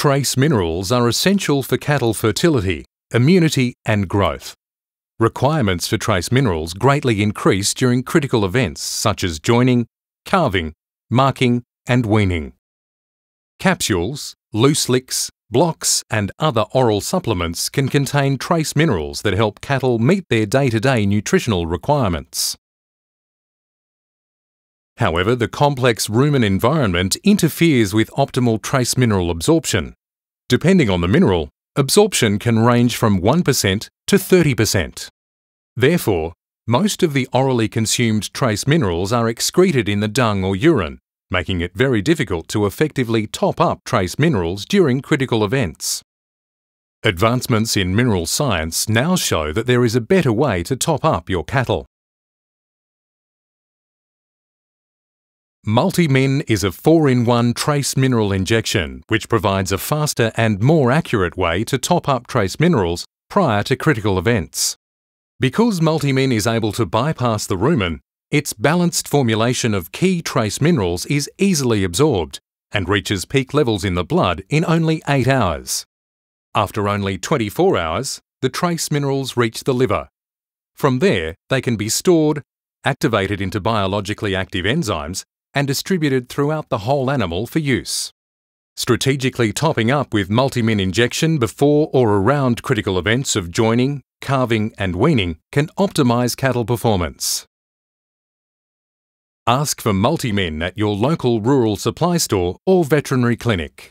trace minerals are essential for cattle fertility, immunity and growth. Requirements for trace minerals greatly increase during critical events such as joining, calving, marking and weaning. Capsules, loose licks, blocks and other oral supplements can contain trace minerals that help cattle meet their day-to-day nutritional requirements. However, the complex rumen environment interferes with optimal trace mineral absorption. Depending on the mineral, absorption can range from 1% to 30%. Therefore, most of the orally consumed trace minerals are excreted in the dung or urine, making it very difficult to effectively top up trace minerals during critical events. Advancements in mineral science now show that there is a better way to top up your cattle. Multimin is a 4-in-1 trace mineral injection which provides a faster and more accurate way to top up trace minerals prior to critical events. Because Multimin is able to bypass the rumen, its balanced formulation of key trace minerals is easily absorbed and reaches peak levels in the blood in only 8 hours. After only 24 hours, the trace minerals reach the liver. From there, they can be stored, activated into biologically active enzymes and distributed throughout the whole animal for use. Strategically topping up with Multimin injection before or around critical events of joining, calving and weaning can optimise cattle performance. Ask for Multimin at your local rural supply store or veterinary clinic.